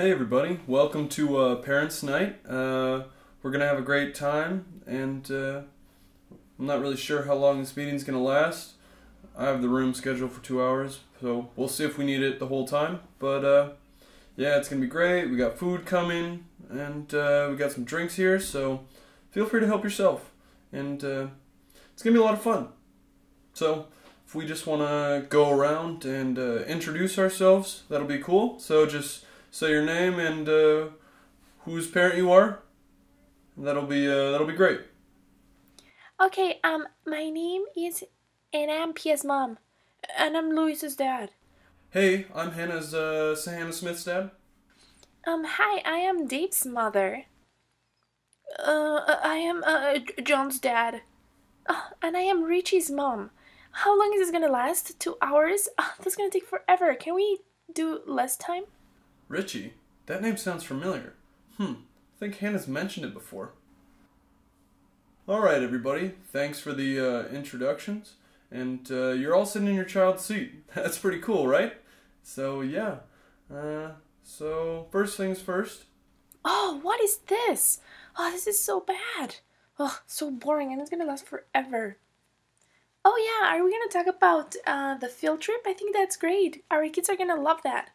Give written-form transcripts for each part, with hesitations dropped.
Hey everybody, welcome to Parents' Night. We're going to have a great time, and I'm not really sure how long this meeting's going to last. I have the room scheduled for 2 hours, so we'll see if we need it the whole time. But yeah, it's going to be great. We got food coming, and we got some drinks here, so feel free to help yourself. And it's going to be a lot of fun. So if we just want to go around and introduce ourselves, that'll be cool. So just say your name and whose parent you are. That'll be great. Okay. My name is, and I'm Pia's mom, and I'm Louis's dad. Hey, I'm Hannah's Hannah Smith's dad. Hi, I am Dave's mother. I am John's dad. Oh, and I am Richie's mom. How long is this gonna last? 2 hours? Oh, that's gonna take forever. Can we do less time? Richie? That name sounds familiar. I think Hannah's mentioned it before. Alright everybody, thanks for the introductions. And you're all sitting in your child's seat. That's pretty cool, right? So yeah, so first things first. Oh, what is this? Oh, this is so bad. Oh, so boring, and it's gonna last forever. Oh yeah, are we gonna talk about the field trip? I think that's great. Our kids are gonna love that.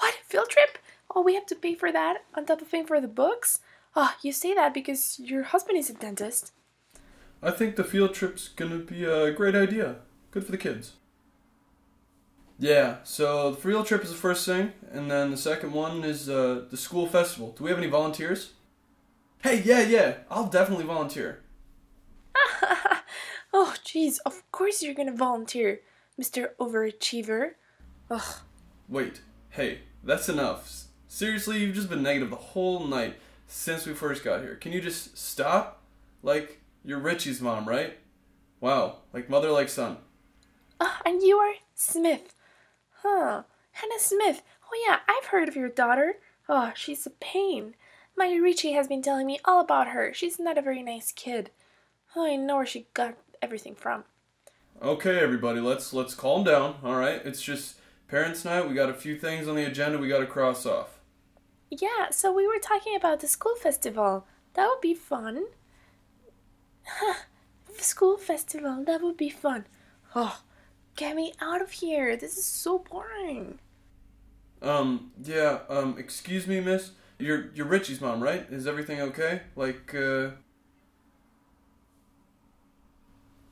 What? Field trip? Oh, we have to pay for that on top of paying for the books? Oh, you say that because your husband is a dentist. I think the field trip's gonna be a great idea. Good for the kids. Yeah, so the field trip is the first thing, and then the second one is the school festival. Do we have any volunteers? Hey, yeah, I'll definitely volunteer. Oh, jeez, of course you're gonna volunteer, Mr. Overachiever. Ugh. Wait, hey. That's enough. Seriously, you've just been negative the whole night since we first got here. Can you just stop? Like, you're Richie's mom, right? Wow, like mother, like son. And you are Smith. Huh, Hannah Smith. Oh yeah, I've heard of your daughter. Oh, she's a pain. My Richie has been telling me all about her. She's not a very nice kid. Oh, I know where she got everything from. Okay, everybody, let's calm down, alright? It's just Parents' Night, we got a few things on the agenda we got to cross off. Yeah, so we were talking about the school festival. That would be fun. School festival, that would be fun. Oh, get me out of here. This is so boring. Yeah, excuse me, miss. You're Richie's mom, right? Is everything okay? Like,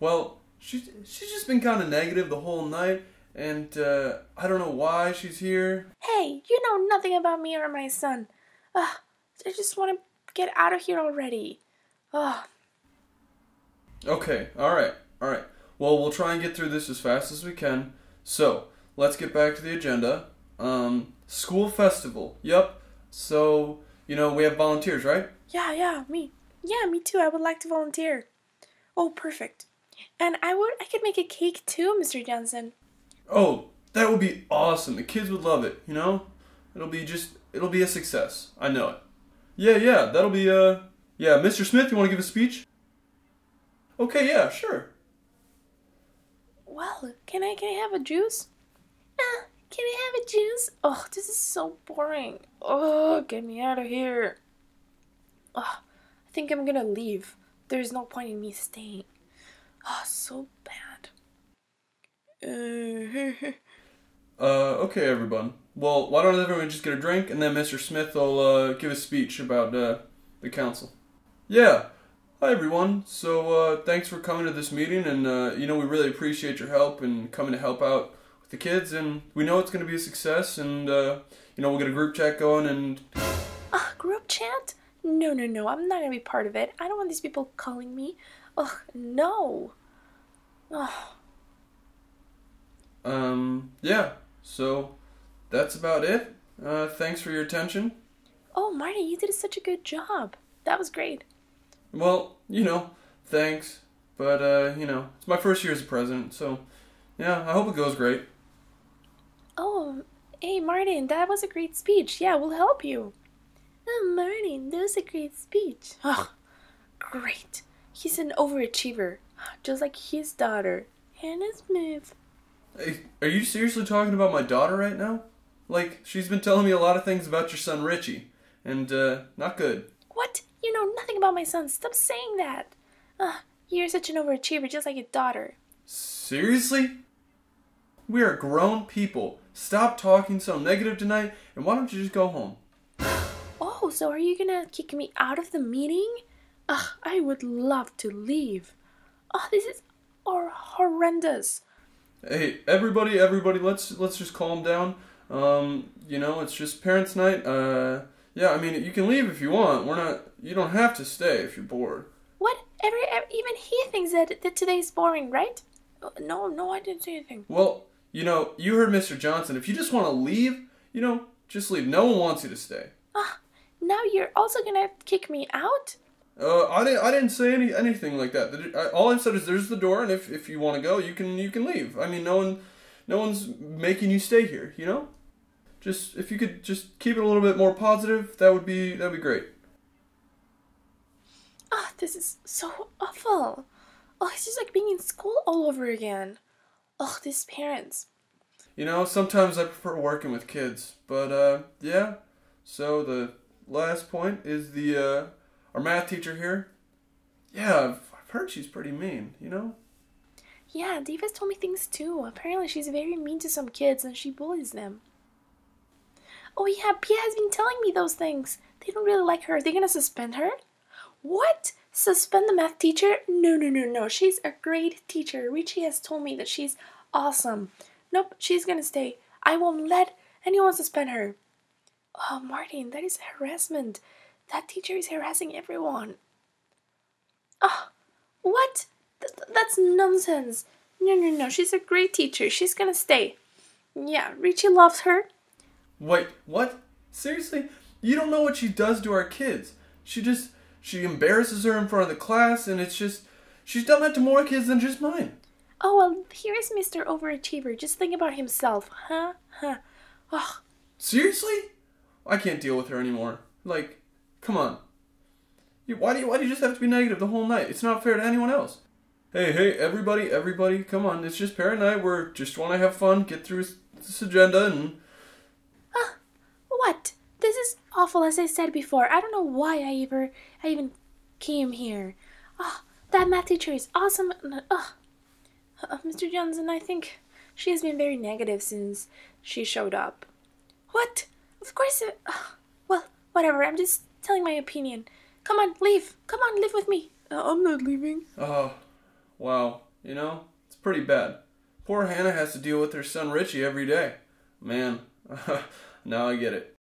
well, she's just been kind of negative the whole night. And, I don't know why she's here. Hey, you know nothing about me or my son. I just want to get out of here already. Okay, alright. Well, we'll try and get through this as fast as we can. So, let's get back to the agenda. School festival. Yep. So, you know, we have volunteers, right? Yeah, me. Yeah, me too. I would like to volunteer. Oh, perfect. And I could make a cake too, Mr. Johnson. Oh, that would be awesome. The kids would love it, you know? It'll be a success. I know it. Yeah, that'll be, yeah, Mr. Smith, you want to give a speech? Okay, yeah, sure. Well, can I have a juice? Can I have a juice? Oh, this is so boring. Oh, get me out of here. Oh, I think I'm gonna leave. There's no point in me staying. Oh, so bad. Okay, everyone. Well, why don't everyone just get a drink, and then Mr. Smith will give a speech about the council. Yeah. Hi, everyone. So, thanks for coming to this meeting, and, you know, we really appreciate your help and coming to help out with the kids, and we know it's going to be a success, and, you know, we'll get a group chat going, and... group chat? No, I'm not going to be part of it. I don't want these people calling me. No. Yeah, so that's about it. Thanks for your attention. Oh, Martin, you did such a good job. That was great. Well, you know, thanks. But, you know, it's my first year as a president, so, yeah, I hope it goes great. Oh, hey, Martin, that was a great speech. Yeah, we'll help you. Oh, Martin, that was a great speech. Oh, great. He's an overachiever, just like his daughter, Hannah Smith. Hey, are you seriously talking about my daughter right now? Like, she's been telling me a lot of things about your son Richie, and not good. What? You know nothing about my son. Stop saying that. You're such an overachiever, just like your daughter. Seriously? We are grown people. Stop talking so negative tonight, and why don't you just go home? Oh, so are you gonna kick me out of the meeting? Ugh, I would love to leave. Oh, this is horrendous. Hey, everybody, let's just calm down. You know, it's just parents' night. Yeah, I mean, you can leave if you want. You don't have to stay if you're bored. What? Even he thinks that today's boring, right? No, I didn't say anything. Well, you know, you heard Mr. Johnson. If you just want to leave, you know, just leave. No one wants you to stay. Now you're also gonna kick me out? I didn't say anything like that. All I've said is there's the door, and if you want to go, you can leave. I mean, no one's making you stay here, you know? Just if you could just keep it a little bit more positive, that'd be great. Oh, this is so awful. Oh, it's just like being in school all over again. Oh, these parents. You know, sometimes I prefer working with kids, but yeah. So the last point is our math teacher here. Yeah, I've heard she's pretty mean, you know? Yeah, Diva's told me things too. Apparently she's very mean to some kids and she bullies them. Oh yeah, Pia has been telling me those things. They don't really like her. Are they gonna suspend her? What? Suspend the math teacher? No. She's a great teacher. Richie has told me that she's awesome. Nope, she's gonna stay. I won't let anyone suspend her. Oh, Martin, that is harassment. That teacher is harassing everyone. Oh, what? That's nonsense. No, she's a great teacher. She's gonna stay. Yeah, Richie loves her. Wait, what? Seriously? You don't know what she does to our kids. She embarrasses her in front of the class, and it's just, she's done that to more kids than just mine. Oh, well, here is Mr. Overachiever. Just think about himself, huh? Oh. Seriously? I can't deal with her anymore. Like, come on. Why do you just have to be negative the whole night? It's not fair to anyone else. Hey, everybody, come on. It's just parent night. We're just want to have fun, get through this agenda, and... What? This is awful, as I said before. I don't know why I even came here. Oh, that math teacher is awesome. Oh. Mr. Johnson, I think she has been very negative since she showed up. What? Of course it... well, whatever. I'm just telling my opinion. Come on, leave. Come on, live with me. I'm not leaving. Oh, wow. You know, it's pretty bad. Poor Hannah has to deal with her son Richie every day. Man, now I get it.